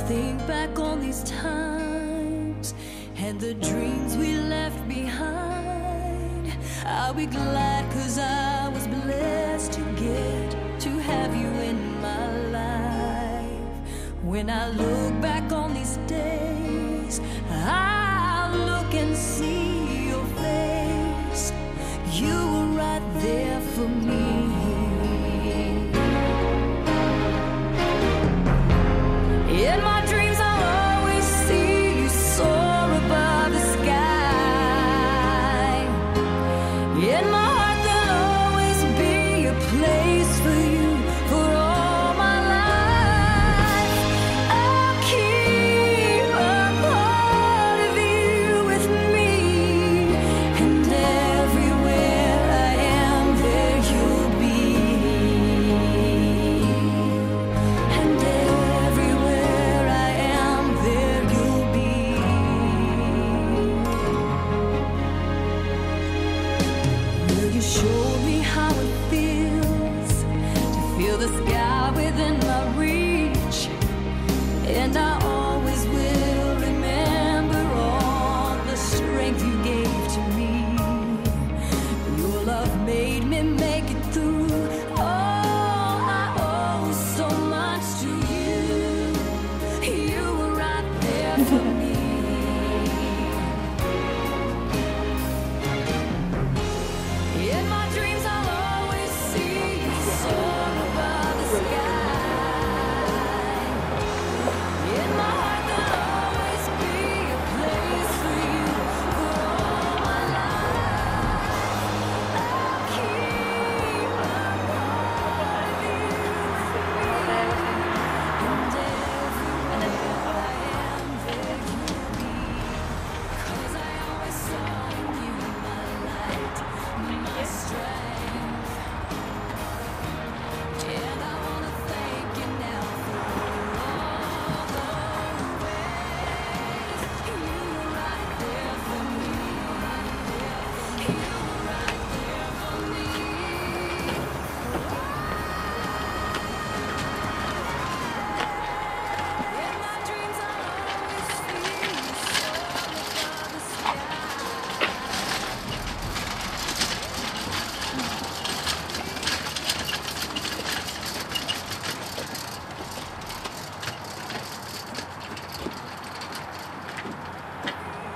think back on these times and the dreams we left behind, I'll be glad, cause I was blessed to get to have you in my life. When I look back on these days, I'll look and see your face. You were right there for me. In my dreams I'll always see you soar above the sky. In my heart there'll always be a place for you for all my life. I'll keep a part of you with me, and everywhere I am there you'll be. Show me how it feels to feel the sky within my reach, and I always will remember all the strength you gave to me. Your love made me make it through. Oh, I owe so much to you. You were right there for me.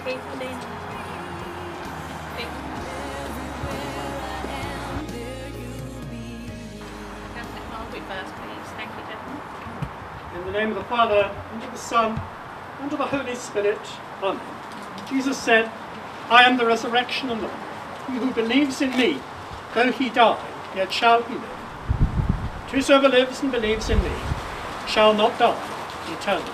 In the name of the Father, and of the Son, and of the Holy Spirit. Amen. Jesus said, I am the resurrection and life. He who believes in me, though he die, yet shall he live. And whosoever lives and believes in me shall not die eternally.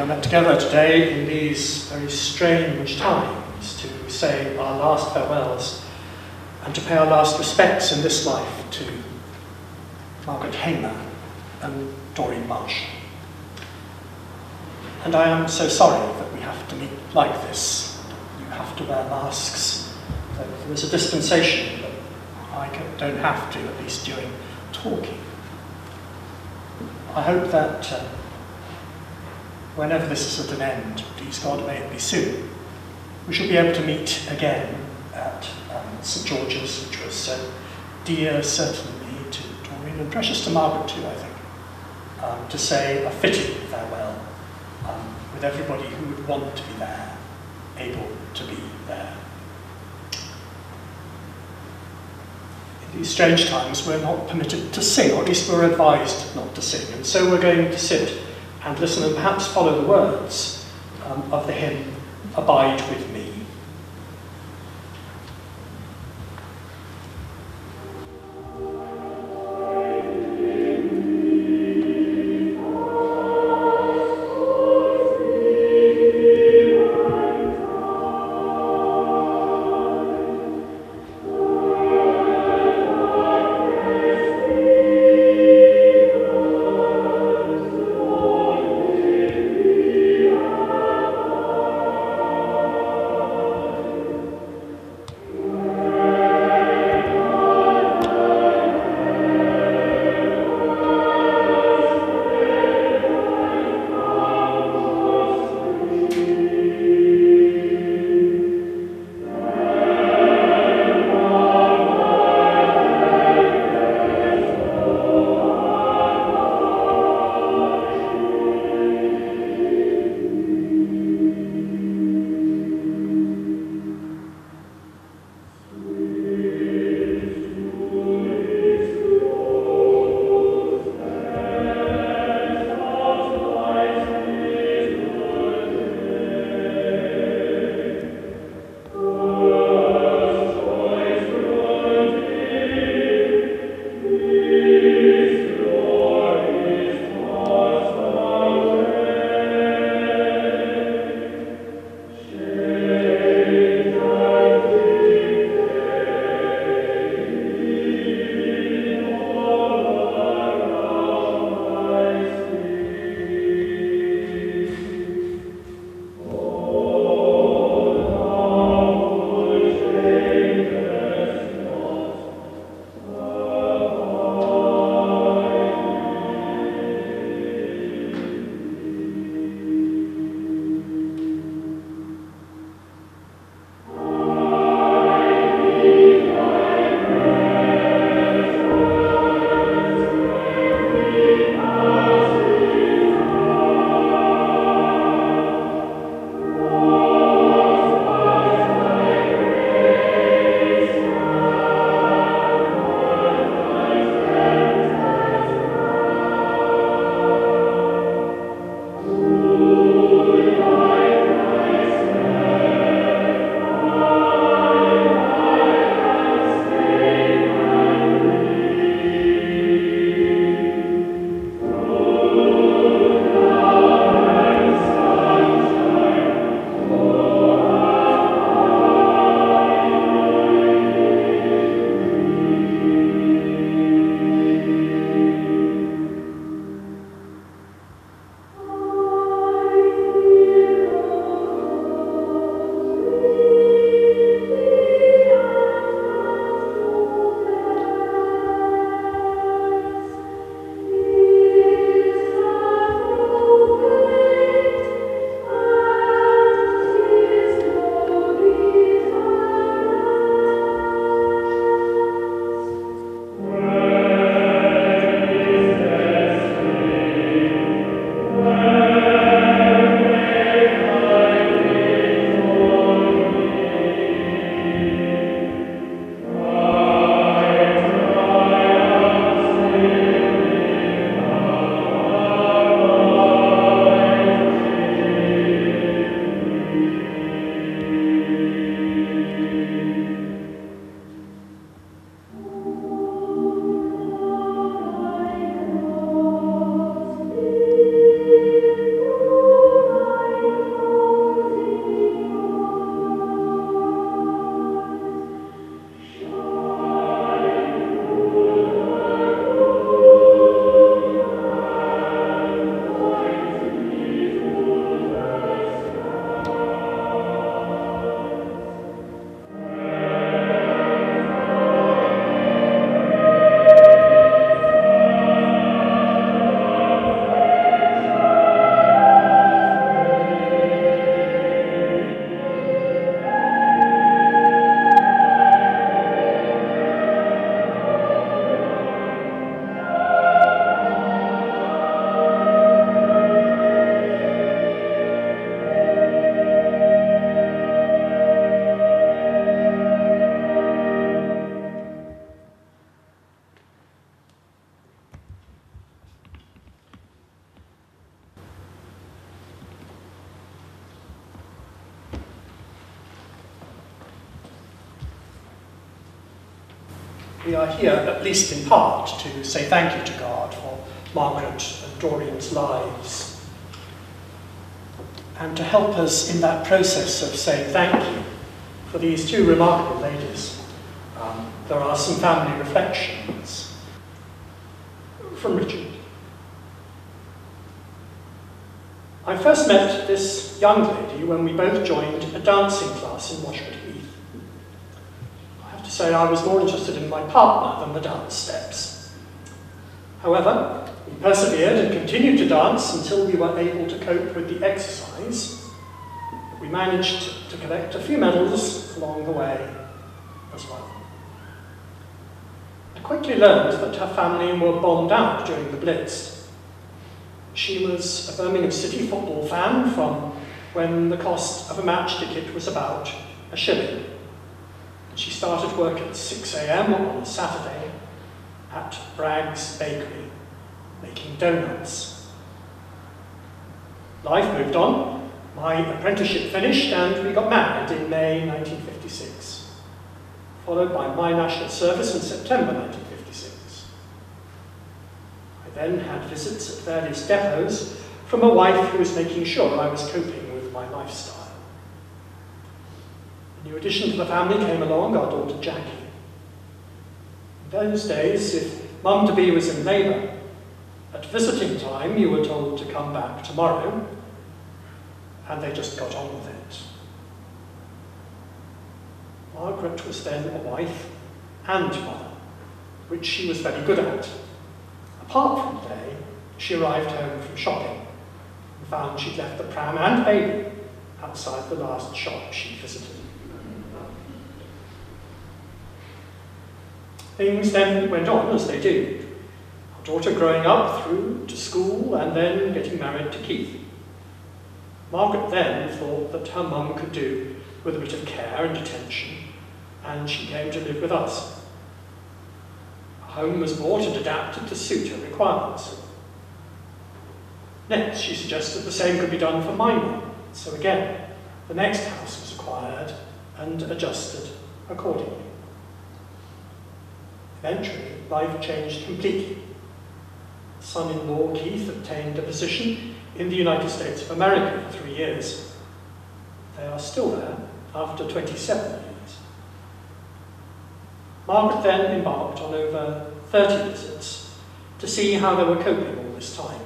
we are met together today in these very strange times to say our last farewells and to pay our last respects in this life to Margaret Hamer and Doreen Marshall. And I am so sorry that we have to meet like this. You have to wear masks. There is a dispensation that I don't have to, at least during talking. I hope that whenever this is at an end, please God may it be soon, we shall be able to meet again at St. George's, which was so dear certainly to Doreen and precious to Margaret too, I think, to say a fitting farewell with everybody who would want to be there, able to be there. In these strange times we're not permitted to sing, or at least we're advised not to sing, and so we're going to sit and listen and perhaps follow the words of the hymn, Abide With Me. we are here, at least in part, to say thank you to God for Margaret and Doreen's lives, and to help us in that process of saying thank you for these two remarkable ladies. There are some family reflections from Richard. I first met this young lady when we both joined a dancing class in Washwood Heath. I have to say I was more interested in my partner than the dance steps. However, we persevered and continued to dance until we were able to cope with the exercise. We managed to collect a few medals along the way as well. I quickly learned that her family were bombed out during the Blitz. She was a Birmingham City football fan from when the cost of a match ticket was about a shilling. She started work at 6 a.m. on a Saturday at Bragg's Bakery, making doughnuts. Life moved on, my apprenticeship finished, and we got married in May 1956, followed by my national service in September 1956. Then had visits at various depots from a wife who was making sure I was coping with my lifestyle. A new addition to the family came along, our daughter Jackie. In those days, if mum-to-be was in labour, at visiting time you were told to come back tomorrow, and they just got on with it. Margaret was then a wife and mother, which she was very good at. Apart from the day, she arrived home from shopping and found she'd left the pram and baby outside the last shop she visited. Things then went on as they do. Our daughter growing up through to school and then getting married to Keith. Margaret then thought that her mum could do with a bit of care and attention, and she came to live with us. Home was bought and adapted to suit her requirements. Next, she suggested the same could be done for my mum, so again, the next house was acquired and adjusted accordingly. Eventually, life changed completely. Son-in-law Keith obtained a position in the United States of America for 3 years. They are still there after 27 years. Margaret then embarked on over 30 visits to see how they were coping all this time,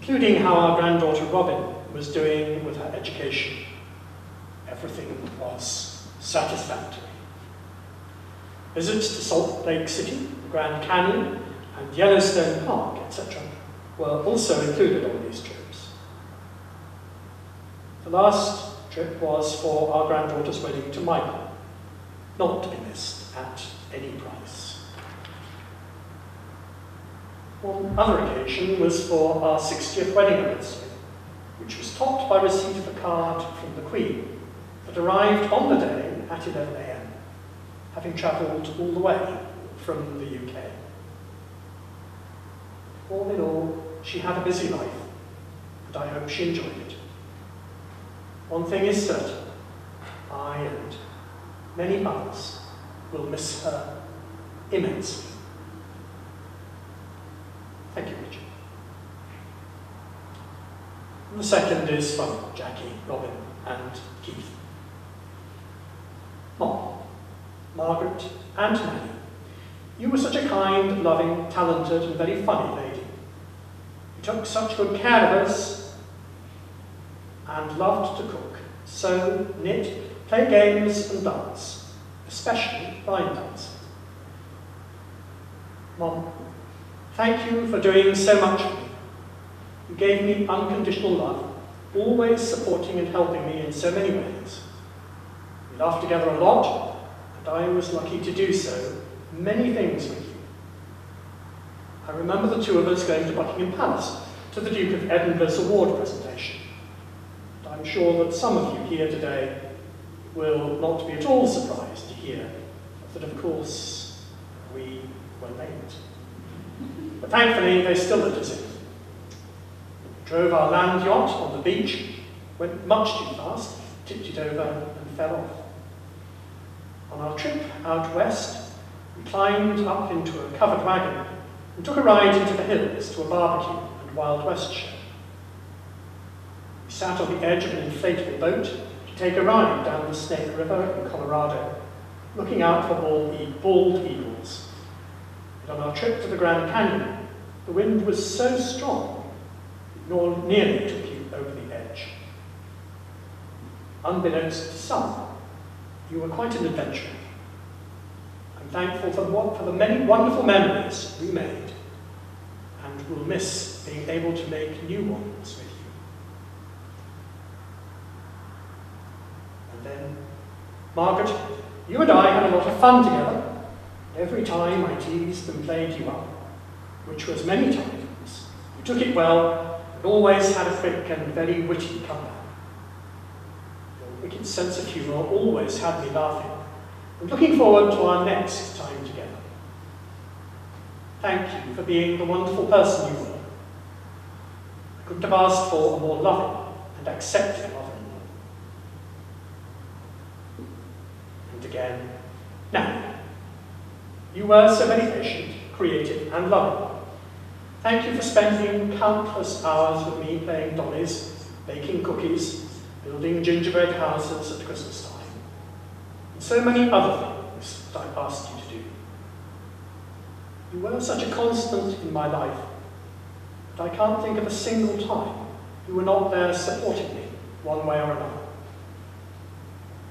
including how our granddaughter Robin was doing with her education. Everything was satisfactory. Visits to Salt Lake City, the Grand Canyon, and Yellowstone Park, etc., were also included on these trips. The last trip was for our granddaughter's wedding to Michael, not to be missed at any price. One other occasion was for our 60th wedding anniversary, which was topped by receipt of a card from the Queen that arrived on the day at 11 a.m, having travelled all the way from the UK. All in all, she had a busy life, and I hope she enjoyed it. One thing is certain, I and many others will miss her immensely. Thank you, Richard. And the second is from Jackie, Robin, and Keith. Mom, Margaret, and Nanny, you were such a kind, loving, talented, and very funny lady. You took such good care of us and loved to cook, sew, knit, play games, and dance, especially line dance. Mom, thank you for doing so much for me. You gave me unconditional love, always supporting and helping me in so many ways. We laughed together a lot, and I was lucky to do so many things with you. I remember the two of us going to Buckingham Palace to the Duke of Edinburgh's award presentation. And I'm sure that some of you here today will not be at all surprised to hear that, of course, we were late. But thankfully, they still let us in. We drove our land yacht on the beach, went much too fast, tipped it over, and fell off. On our trip out west, climbed up into a covered wagon and took a ride into the hills to a barbecue and Wild West show. We sat on the edge of an inflatable boat to take a ride down the Snake River in Colorado, looking out for all the bald eagles. And on our trip to the Grand Canyon, the wind was so strong it nearly took you over the edge. Unbeknownst to some, you were quite an adventurer. I'm thankful for the many wonderful memories we made, and will miss being able to make new ones with you. And then, Margaret, you and I had a lot of fun together. Every time I teased and played you up, which was many times, you took it well and always had a quick and very witty comeback. Your wicked sense of humour always had me laughing, and looking forward to our next time together. Thank you for being the wonderful person you were. I couldn't have asked for a more loving and accepting mother. And again, now. You were so very patient, creative, and loving. Thank you for spending countless hours with me playing dollies, baking cookies, building gingerbread houses at Christmas time, and so many other things that I asked you to do. You were such a constant in my life that I can't think of a single time you were not there supporting me one way or another.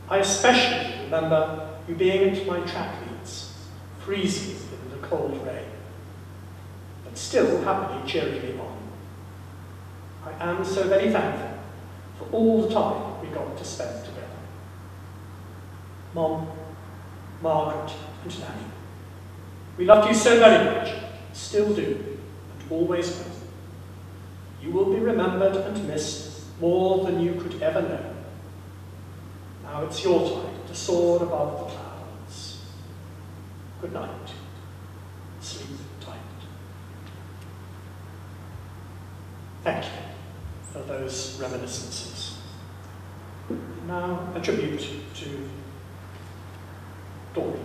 I especially remember you being at my track meets, freezing in the cold rain, but still happily cheering me on. I am so very thankful for all the time we got to spend together. Mom, Margaret, and Nanny, we loved you so very much, still do, and always will. You will be remembered and missed more than you could ever know. Now it's your time to soar above the clouds. Good night. Sleep tight. Thank you for those reminiscences. Now a tribute to Doreen.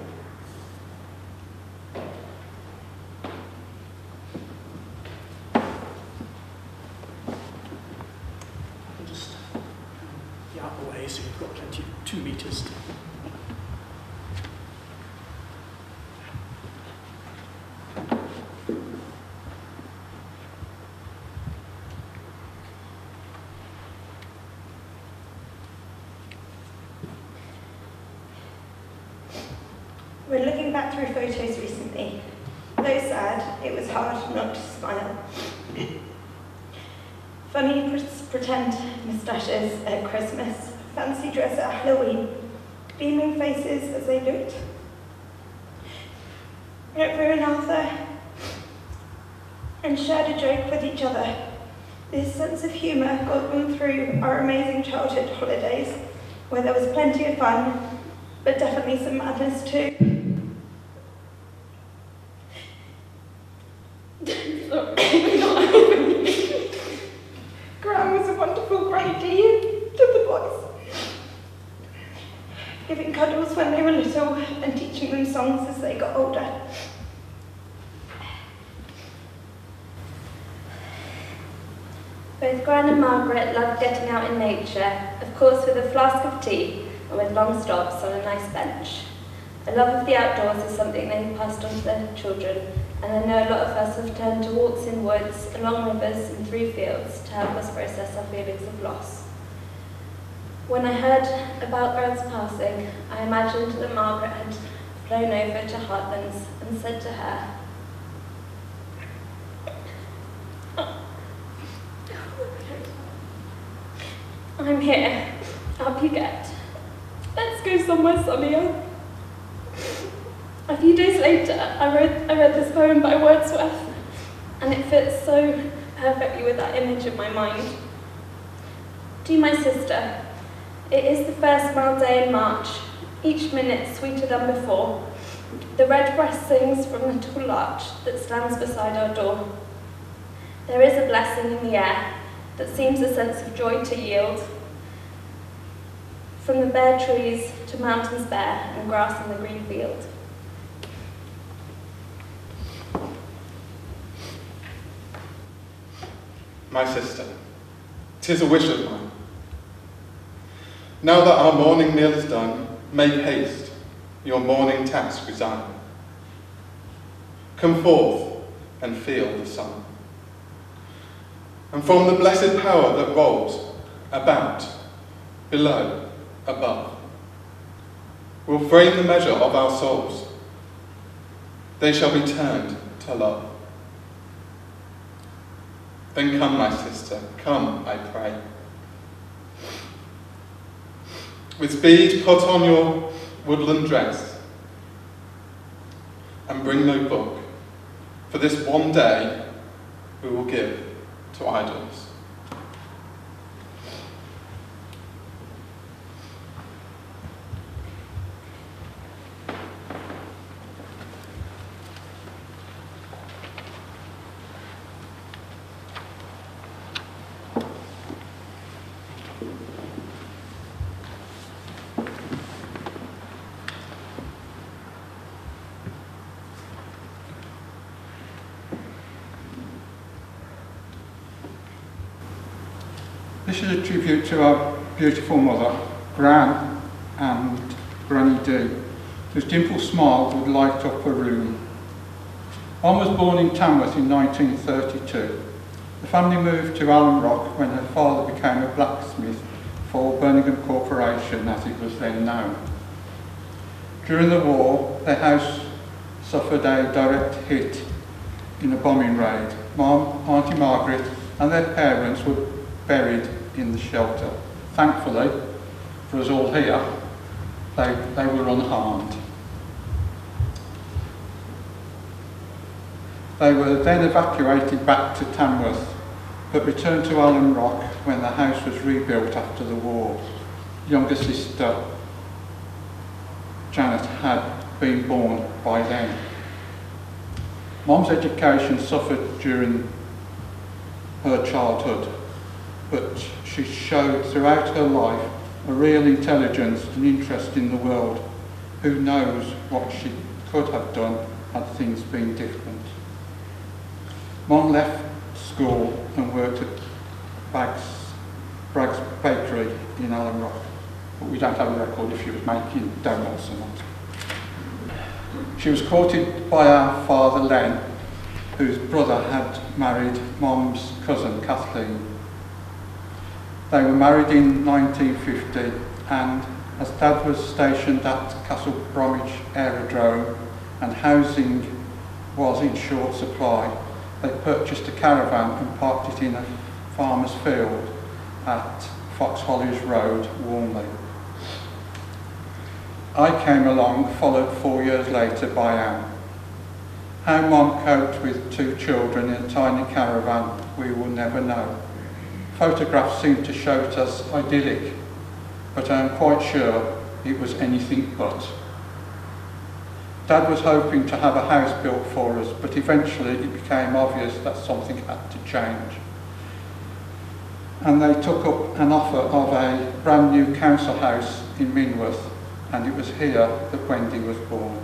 When looking back through photos recently, though sad, it was hard not to smile. Funny pretend moustaches at Christmas, fancy dress at Halloween, beaming faces as they looked at Rue and Arthur, and shared a joke with each other. This sense of humour got them through our amazing childhood holidays, where there was plenty of fun, but definitely some madness too. As they got older. Both Gran and Margaret loved getting out in nature, of course with a flask of tea and with long stops on a nice bench. A love of the outdoors is something they passed on to their children, and I know a lot of us have turned to walks in woods, along rivers and through fields to help us process our feelings of loss. When I heard about Gran's passing, I imagined that Margaret had flown over to Hartlands and said to her, "I'm here, up you get. Let's go somewhere sunnier." A few days later, I read this poem by Wordsworth, and it fits so perfectly with that image in my mind. To my sister, it is the first mild day in March, each minute sweeter than before. The redbreast sings from the tall larch that stands beside our door. There is a blessing in the air that seems a sense of joy to yield. From the bare trees to mountains bare and grass in the green field. my sister, 'tis a wish of mine. Now that our morning meal is done, make haste, your morning task resign. Come forth and feel the sun, and from the blessed power that rolls about, below, above, will frame the measure of our souls. They shall be turned to love. Then come, my sister, come, I pray. With speed put on your woodland dress, and bring no book, for this one day we will give to idols. This is a tribute to our beautiful mother, Gran and Granny D, whose dimpled smile would light up a room. Anne was born in Tamworth in 1932. The family moved to Allen Rock when her father became a blacksmith for Birmingham Corporation, as it was then known. During the war, their house suffered a direct hit in a bombing raid. Mom, Auntie Margaret and their parents were buried in the shelter. Thankfully, for us all here, they were unharmed. They were then evacuated back to Tamworth, but returned to Allen Rock when the house was rebuilt after the war. Younger sister Janet had been born by then. Mom's education suffered during her childhood, but she showed throughout her life a real intelligence and interest in the world. Who knows what she could have done had things been different. Mom left school and worked at Bragg's Bakery in Allen Rock, but we don't have a record if she was making donuts or not. She was courted by our father Len, whose brother had married Mom's cousin Kathleen. They were married in 1950, and as Dad was stationed at Castle Bromwich Aerodrome and housing was in short supply, they purchased a caravan and parked it in a farmer's field at Fox Hollies Road, Walmley. I came along, followed 4 years later by Anne. How Mom coped with two children in a tiny caravan, we will never know. Photographs seem to show it as idyllic, but I am quite sure it was anything but. Dad was hoping to have a house built for us, but eventually it became obvious that something had to change. And they took up an offer of a brand new council house in Minworth, and it was here that Wendy was born.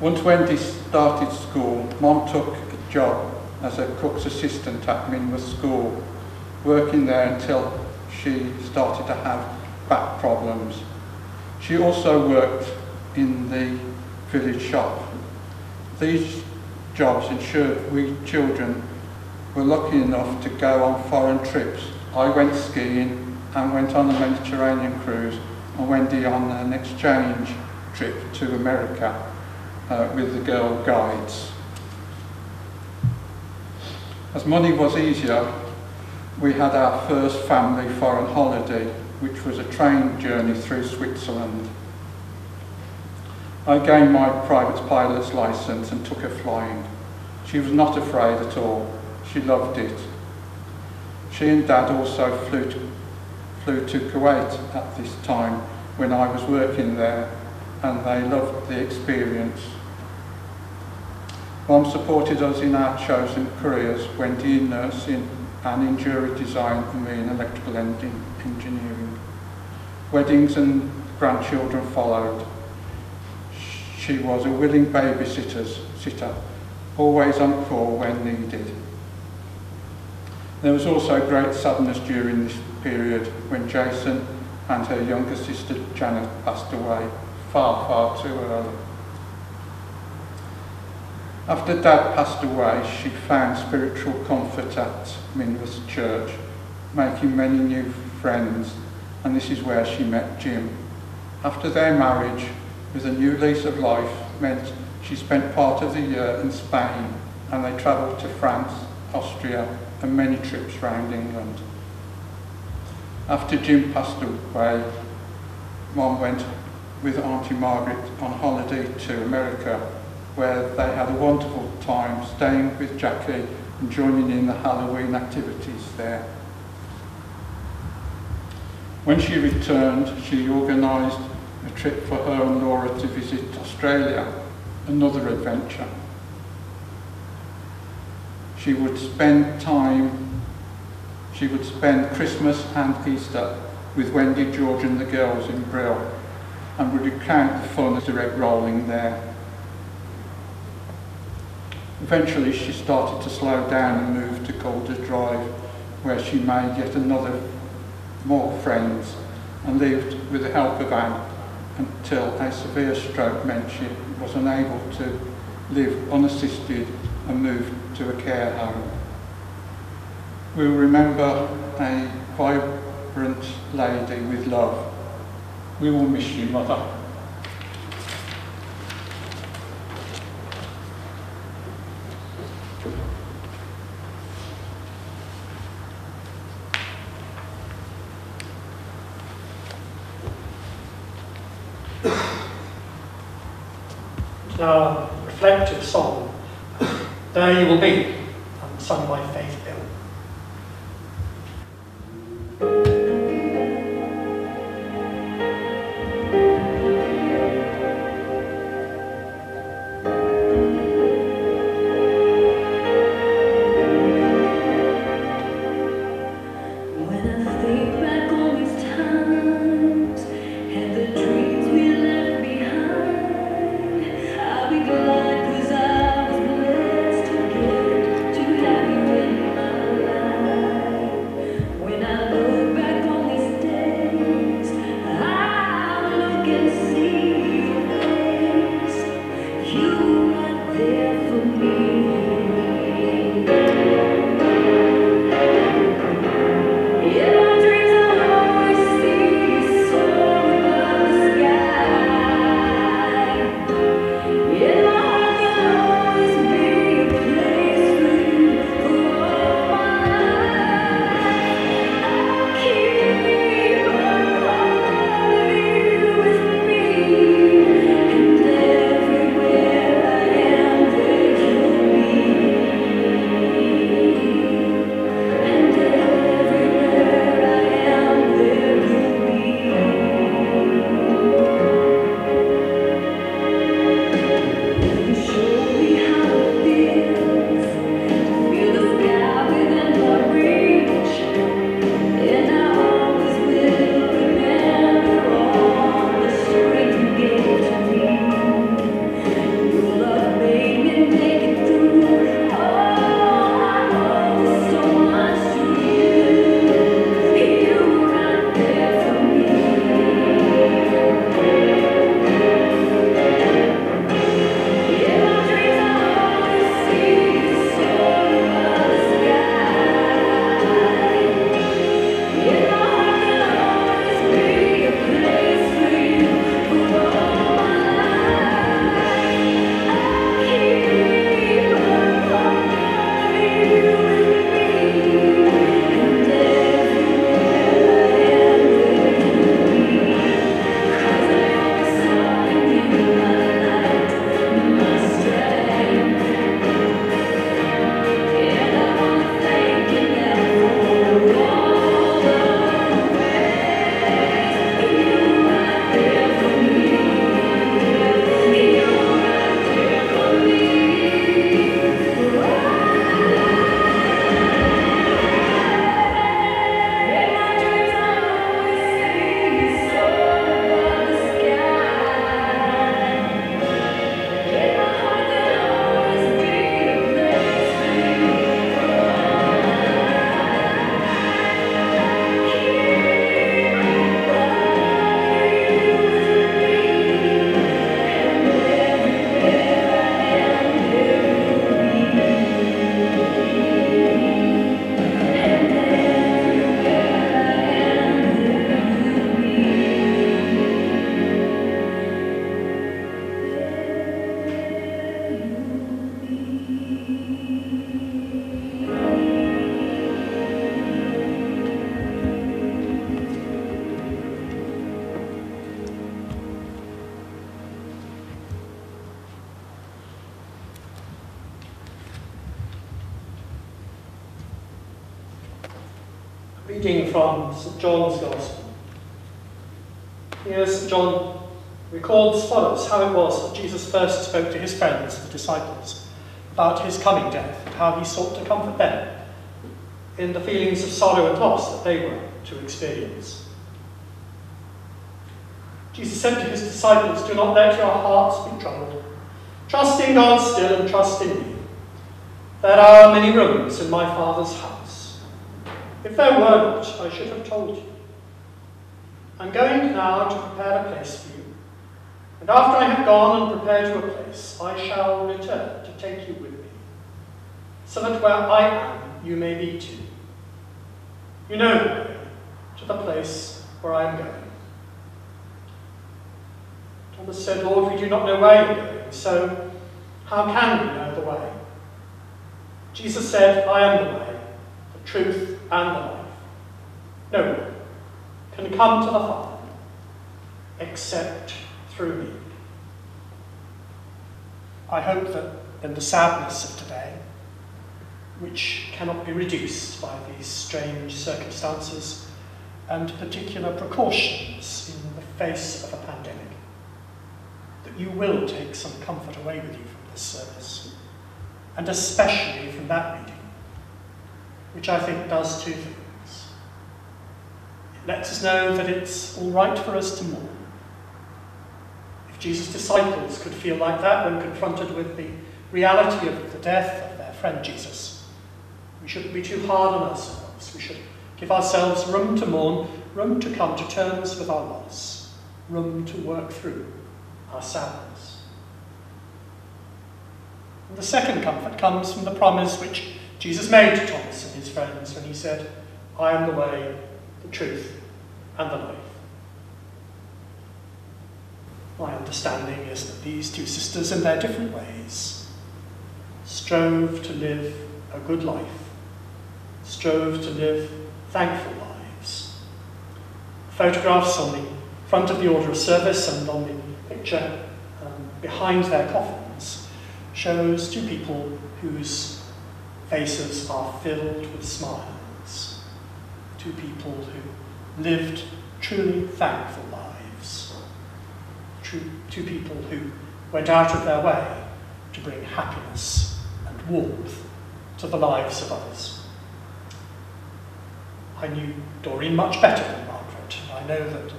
Once Wendy started school, Mom took a job as a cook's assistant at Minworth School, working there until she started to have back problems. She also worked in the village shop. These jobs ensured we children were lucky enough to go on foreign trips. I went skiing and went on a Mediterranean cruise, and Wendy on an exchange trip to America with the Girl Guides. As money was easier, we had our first family foreign holiday, which was a train journey through Switzerland. I gained my private pilot's license and took her flying. She was not afraid at all. She loved it. She and Dad also flew to Kuwait at this time when I was working there, and they loved the experience. Mom supported us in our chosen careers, Wendy in nursing, Anne in jewellery design, and me in electrical engineering. Weddings and grandchildren followed. She was a willing babysitter, always on call when needed. There was also great sadness during this period when Jason and her younger sister Janet passed away far, far too early. After Dad passed away, she found spiritual comfort at Minworth Church, making many new friends, and this is where she met Jim. After their marriage, with a new lease of life, meant she spent part of the year in Spain, and they travelled to France, Austria, and many trips round England. After Jim passed away, Mom went with Auntie Margaret on holiday to America, where they had a wonderful time staying with Jackie and joining in the Halloween activities there. When she returned, she organised a trip for her and Laura to visit Australia, another adventure. She would spend Christmas and Easter with Wendy, George and the girls in Brill, and would recount the fun of the egg rolling there. Eventually she started to slow down and moved to Calder Drive, where she made yet more friends and lived with the help of Anne until a severe stroke meant she was unable to live unassisted and moved to a care home. We remember a vibrant lady with love. We will miss you, Mother. Now, reflective song. There you will be, and sung by Faith Bill. Thank you. Reading from St. John's Gospel. Here St. John records as follows how it was that Jesus first spoke to his friends, the disciples, about his coming death and how he sought to comfort them in the feelings of sorrow and loss that they were to experience. Jesus said to his disciples, "Do not let your hearts be troubled. Trust in God still and trust in me. There are many rooms in my Father's house. If there were not, I should have told you. I'm going now to prepare a place for you. And after I have gone and prepared you a place, I shall return to take you with me, so that where I am, you may be too. You know the way to the place where I am going." Thomas said, "Lord, we do not know where you are going, so how can we know the way?" Jesus said, "I am the way, the truth, and the life. No one can come to the Father except through me." I hope that in the sadness of today, which cannot be reduced by these strange circumstances and particular precautions in the face of a pandemic, that you will take some comfort away with you from this service, and especially from that reading, which I think does two things. It lets us know that it's all right for us to mourn. If Jesus' disciples could feel like that when confronted with the reality of the death of their friend Jesus, we shouldn't be too hard on ourselves. We should give ourselves room to mourn, room to come to terms with our loss, room to work through our sadness. And the second comfort comes from the promise which Jesus made to Thomas and his friends when he said, "I am the way, the truth, and the life." My understanding is that these two sisters, in their different ways, strove to live a good life, strove to live thankful lives. Photographs on the front of the Order of Service and on the picture behind their coffins shows two people whose faces are filled with smiles. Two people who lived truly thankful lives. Two people who went out of their way to bring happiness and warmth to the lives of others. I knew Doreen much better than Margaret, and I know that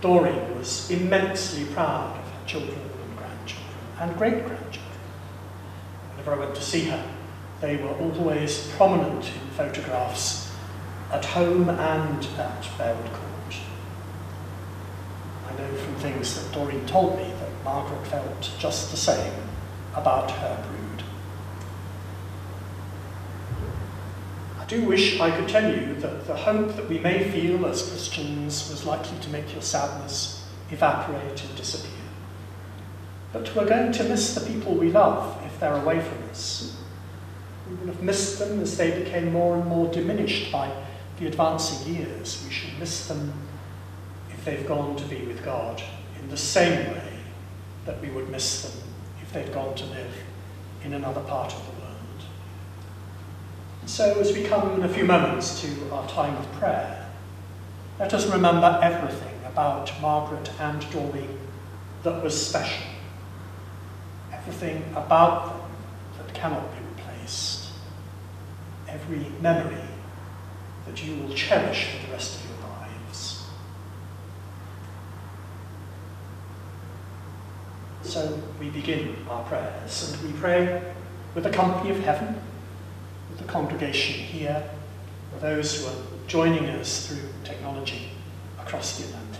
Doreen was immensely proud of her children and grandchildren and great-grandchildren. Whenever I went to see her, they were always prominent in photographs at home and at Bearwood Court. I know from things that Doreen told me that Margaret felt just the same about her brood. I do wish I could tell you that the hope that we may feel as Christians was likely to make your sadness evaporate and disappear. But we're going to miss the people we love if they're away from us. We will have missed them as they became more and more diminished by the advancing years. We shall miss them if they've gone to be with God, in the same way that we would miss them if they'd gone to live in another part of the world. So, as we come in a few moments to our time of prayer, let us remember everything about Margaret and Doreen that was special, everything about them that cannot be replaced, every memory that you will cherish for the rest of your lives. So, we begin our prayers, and we pray with the company of heaven, the congregation here, those who are joining us through technology across the Atlantic,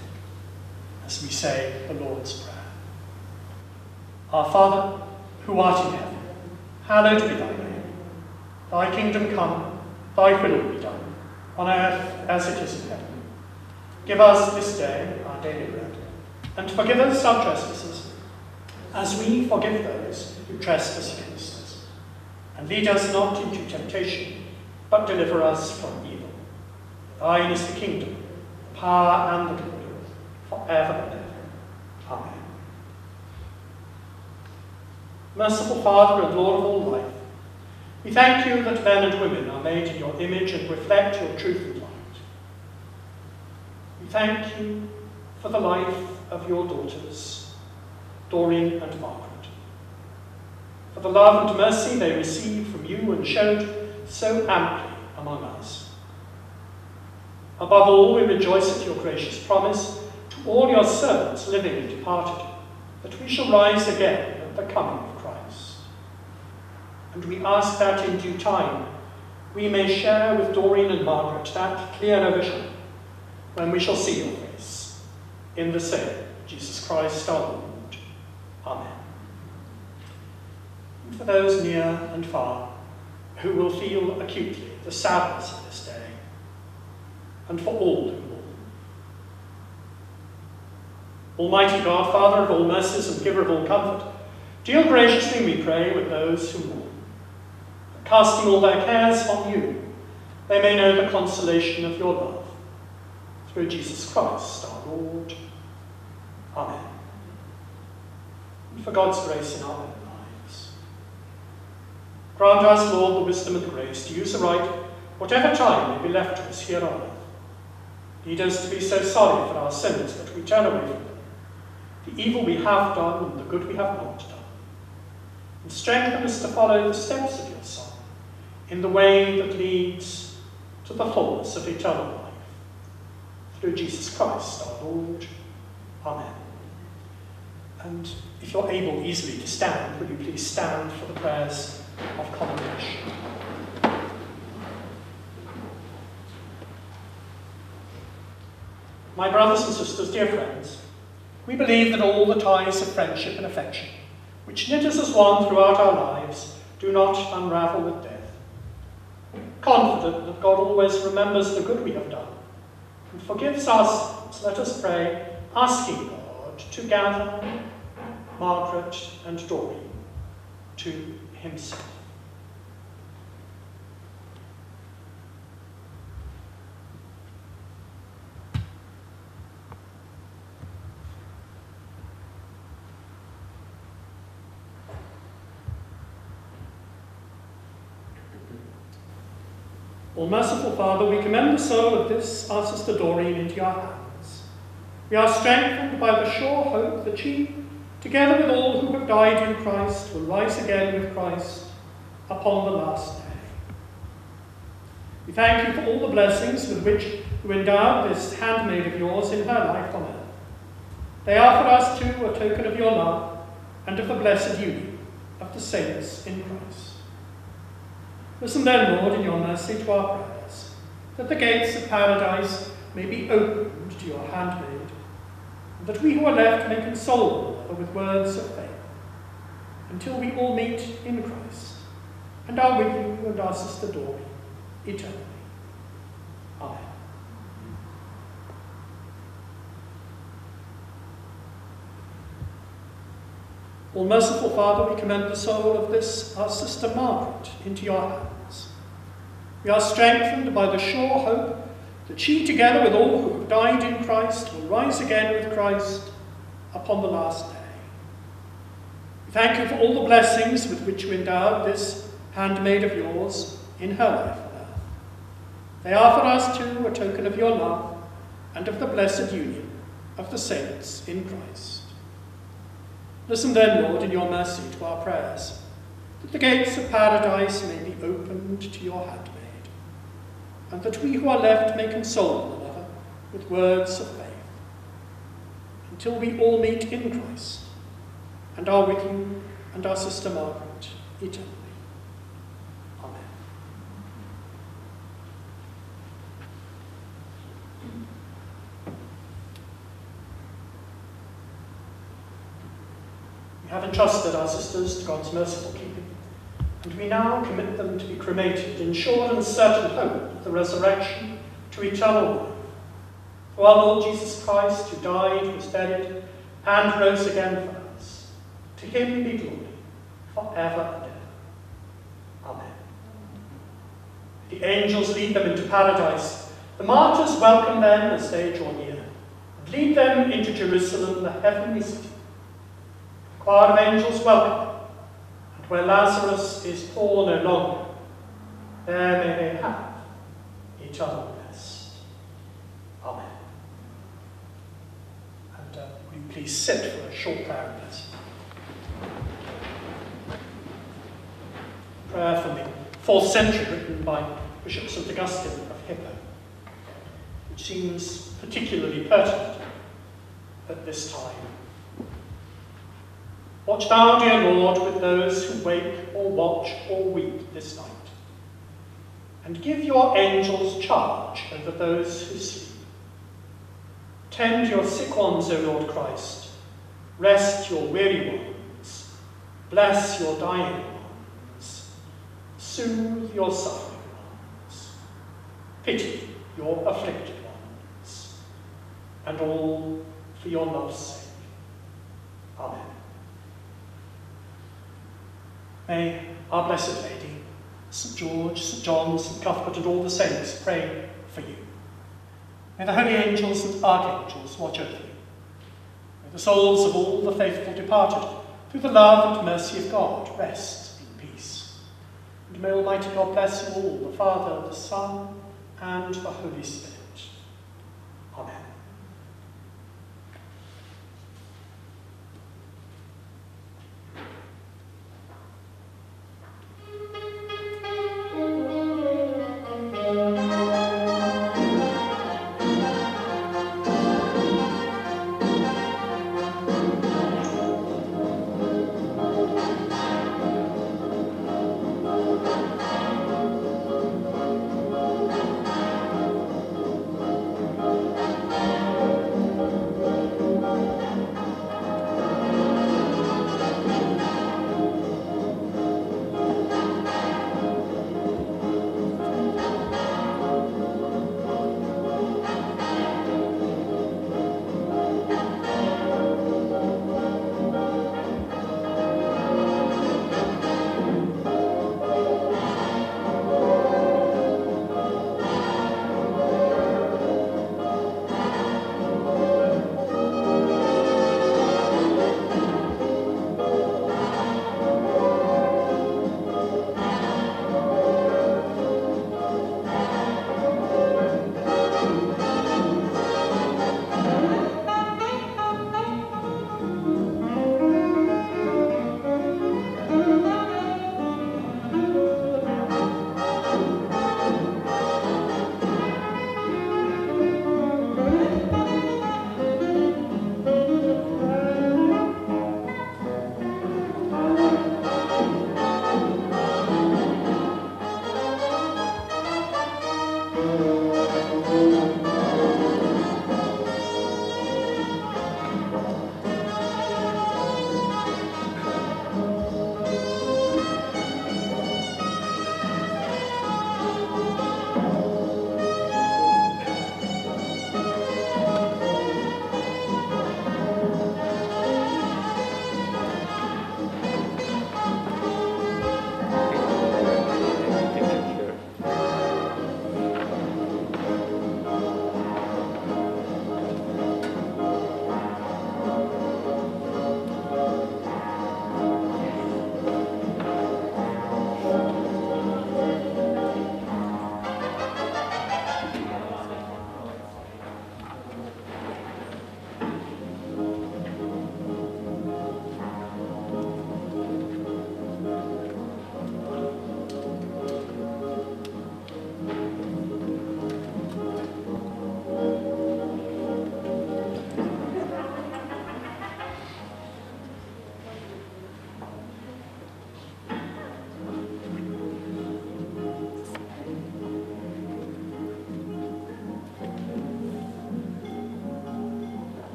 as we say the Lord's Prayer. Our Father, who art in heaven, hallowed be thy name. Thy kingdom come, thy will be done, on earth as it is in heaven. Give us this day our daily bread, and forgive us our trespasses, as we forgive those who trespass against us. And lead us not into temptation, but deliver us from evil. Thine is the kingdom, the power, and the glory, forever and ever. Amen. Merciful Father and Lord of all life, we thank you that men and women are made in your image and reflect your truth and light. thank you for the life of your daughters, Doreen and Margaret, for the love and mercy they received from you and showed so amply among us. Above all, we rejoice at your gracious promise to all your servants living and departed, that we shall rise again at the coming of Christ. And we ask that in due time we may share with Doreen and Margaret that clearer vision when we shall see your face. In the same Jesus Christ our Lord. Amen. And for those near and far who will feel acutely the sadness of this day, and for all who mourn. Almighty God, Father of all mercies and giver of all comfort, deal graciously, we pray, with those who mourn, that casting all their cares on you, they may know the consolation of your love. Through Jesus Christ our Lord. Amen. And for God's grace in our own lives, grant us, Lord, the wisdom and the grace to use aright whatever time may be left to us here on earth. Lead us to be so sorry for our sins that we turn away from them, the evil we have done and the good we have not done. And strengthen us to follow the steps of your Son in the way that leads to the fullness of eternal life. Through Jesus Christ our Lord. Amen. And if you're able easily to stand, will you please stand for the prayers of commendation. My brothers and sisters, dear friends, we believe that all the ties of friendship and affection, which knit us as one throughout our lives, do not unravel with death. Confident that God always remembers the good we have done and forgives us, let us pray, asking God to gather Margaret and Doreen to himself. Merciful Father, we commend the soul of this, our sister Doreen, into your hands. We are strengthened by the sure hope that she, together with all who have died in Christ, will rise again with Christ upon the last day. We thank you for all the blessings with which you endowed this handmaid of yours in her life on earth. They are for us, too, a token of your love and of the blessed union of the saints in Christ. Listen then, Lord, in your mercy to our prayers, that the gates of paradise may be opened to your handmaid, and that we who are left may console one another with words of faith, until we all meet in Christ, and are with you and our sister Doreen eternally. Amen. All merciful Father, we commend the soul of this, our sister Margaret, into your hands. We are strengthened by the sure hope that she, together with all who have died in Christ, will rise again with Christ upon the last day. We thank you for all the blessings with which you endowed this handmaid of yours in her life on earth. They are for us, too, a token of your love and of the blessed union of the saints in Christ. Listen then, Lord, in your mercy to our prayers, that the gates of paradise may be opened to your handmaid, and that we who are left may console one another with words of faith, until we all meet in Christ, and are with you and our sister Margaret eternally. Amen. We have entrusted our sisters to God's merciful keeping, and we now commit them to be cremated in sure and certain hope of the resurrection to eternal life. For our Lord Jesus Christ, who died, was buried, and rose again for us, to him be glory for ever and ever. Amen. The angels lead them into paradise. The martyrs welcome them as they draw near, and lead them into Jerusalem, the heavenly city. The choir of angels welcome, and where Lazarus is poor no longer, there may they have eternal rest. Amen. you please sit for a short prayer with us? Prayer from the 4th century written by Bishop St. Augustine of Hippo, which seems particularly pertinent at this time. Watch thou, dear Lord, with those who wake or watch or weep this night, and give your angels charge over those who sleep. Tend your sick ones, O Lord Christ, rest your weary ones, bless your dying ones, soothe your suffering ones, pity your afflicted ones, and all for your love's sake. Amen. May our Blessed Lady, St. George, St. John, St. Cuthbert, and all the saints pray for you. May the holy angels and archangels watch over you. May the souls of all the faithful departed, through the love and mercy of God, rest in peace. And may Almighty God bless you all, the Father, the Son, and the Holy Spirit. Amen.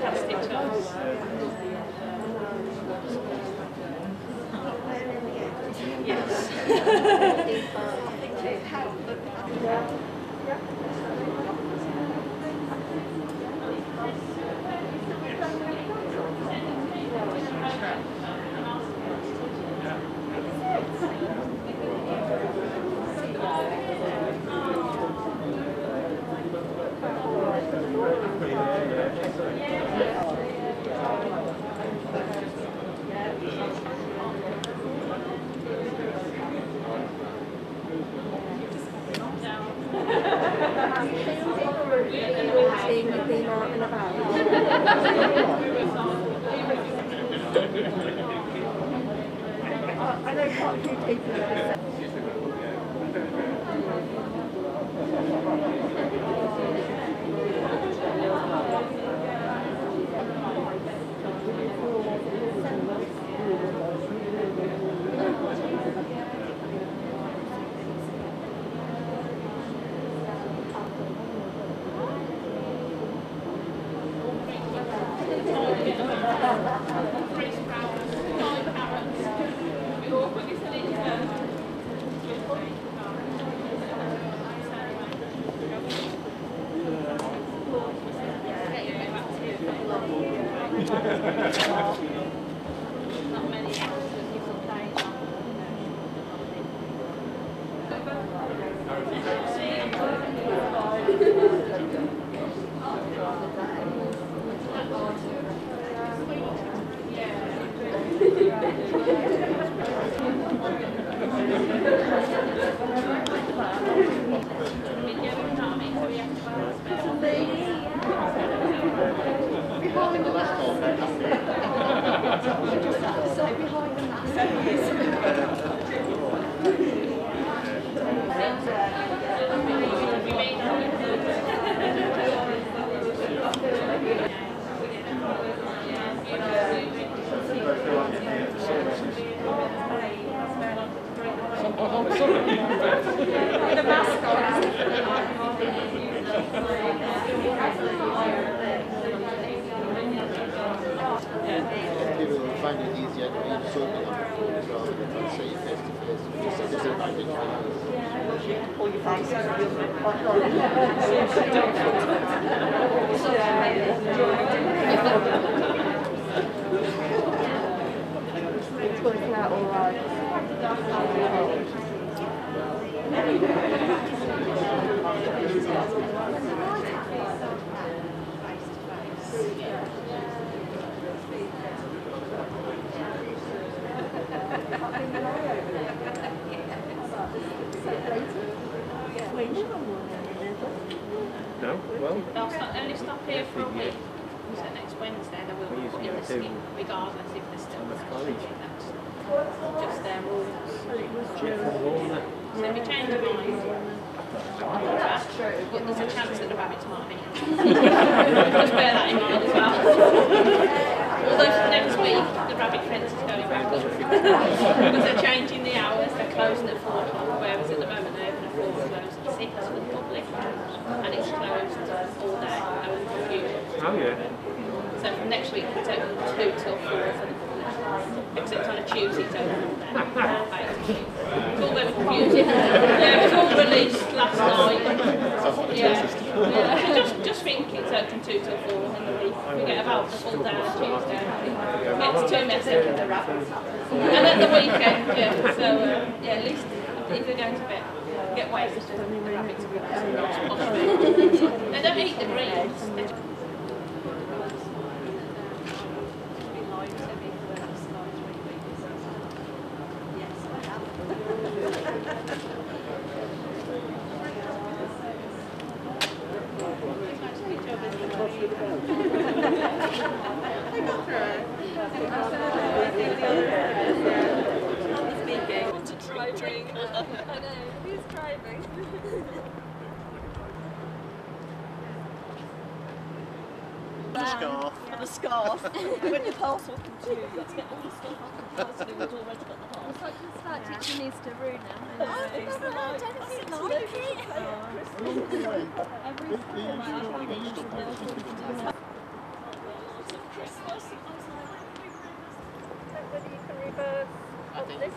fantastic to us. Yes.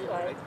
way. Yeah.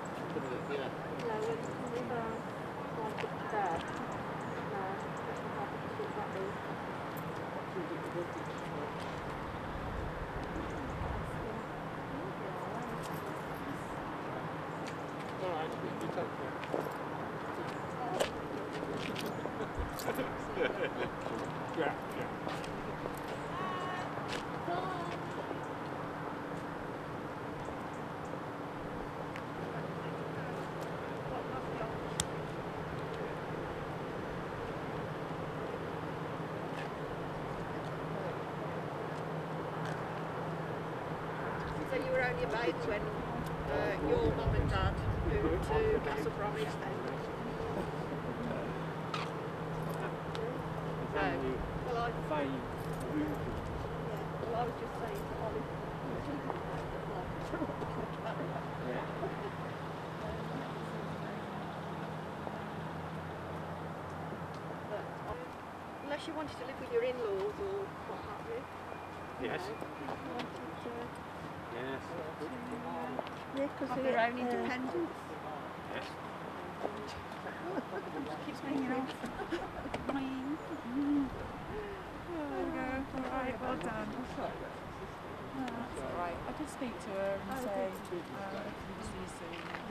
Made when your mum and dad moved to Castle Bromwich Aerodrome. Well, I was just saying to Ollie. Unless you wanted to live with your in-laws or what have you. Yes. Yes. Yeah, because of their own independence. Yes. Just keeps hanging off. There we go. All right, well done. That's all right. I did speak to her and say, see you soon.